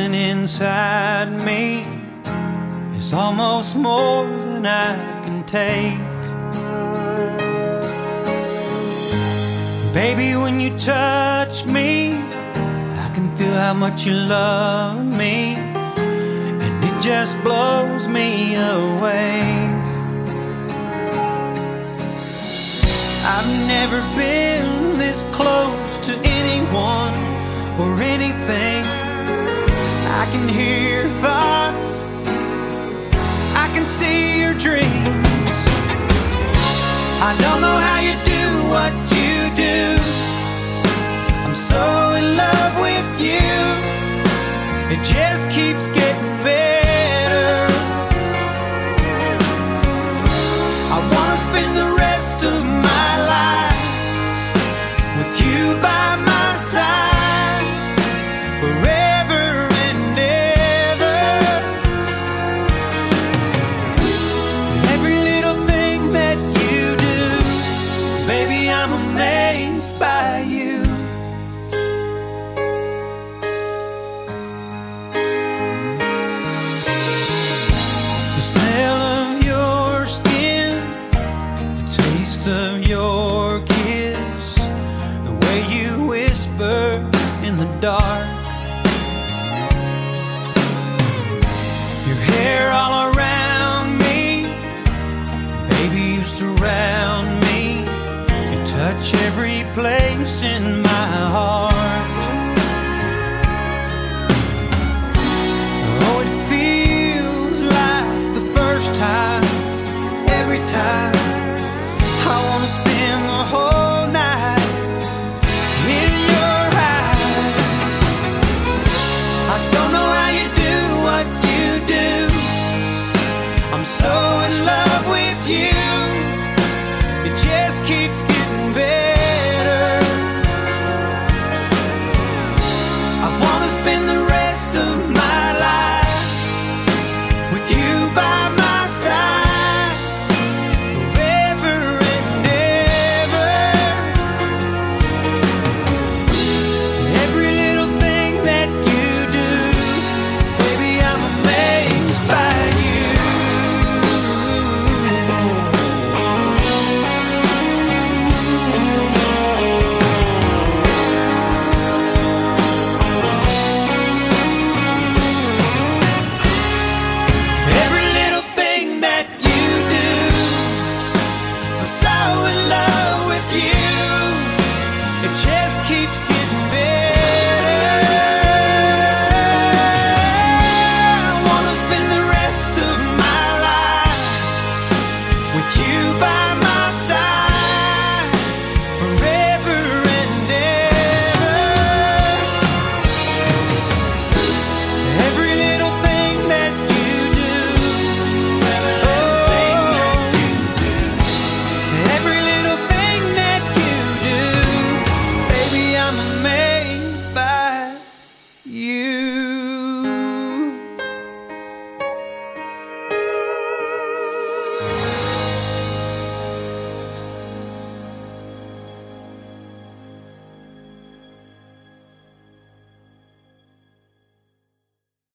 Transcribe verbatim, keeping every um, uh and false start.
building inside me is almost more than I can take. Baby, when you touch me, I can feel how much you love me, and it just blows me away. I've never been this close to anyone or anything. I can hear your thoughts, I can see your dreams. I don't know how you do what you do. I'm so in love with you. It just keeps getting better. I wanna spend the rest of my life with you by my side, forever and ever. Every little thing that you do, baby, I'm amazed by you. The smell of your skin, the taste of your kiss, the way you whisper in the dark, your hair all around me. Baby, you surround me, you touch every place in my heart.